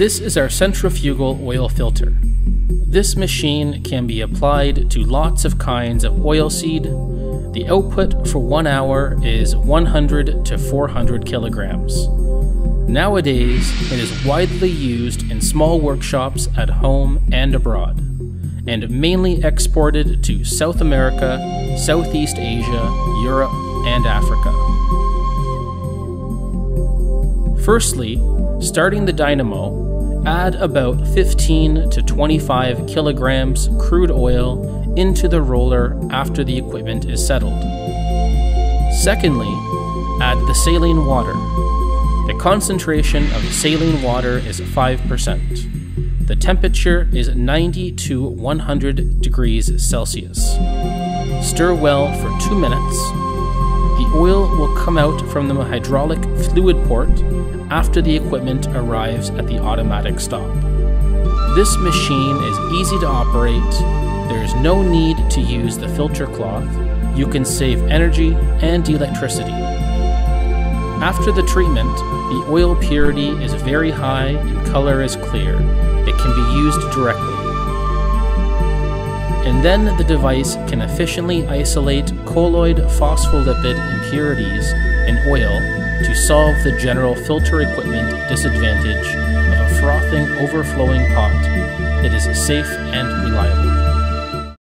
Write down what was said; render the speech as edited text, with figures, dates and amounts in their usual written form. This is our centrifugal oil filter. This machine can be applied to lots of kinds of oilseed. The output for 1 hour is 100 to 400 kilograms. Nowadays, it is widely used in small workshops at home and abroad, and mainly exported to South America, Southeast Asia, Europe, and Africa. Firstly, starting the dynamo, add about 15 to 25 kilograms crude oil into the roller after the equipment is settled. Secondly, add the saline water. The concentration of saline water is 5%. The temperature is 90 to 100 degrees Celsius. Stir well for 2 minutes. The oil will come out from the hydraulic fluid port after the equipment arrives at the automatic stop. This machine is easy to operate. There is no need to use the filter cloth. You can save energy and electricity. After the treatment, the oil purity is very high and color is clear. It can be used directly. And then the device can efficiently isolate colloid phospholipid impurities in oil to solve the general filter equipment disadvantage of a frothing, overflowing pot. It is safe and reliable.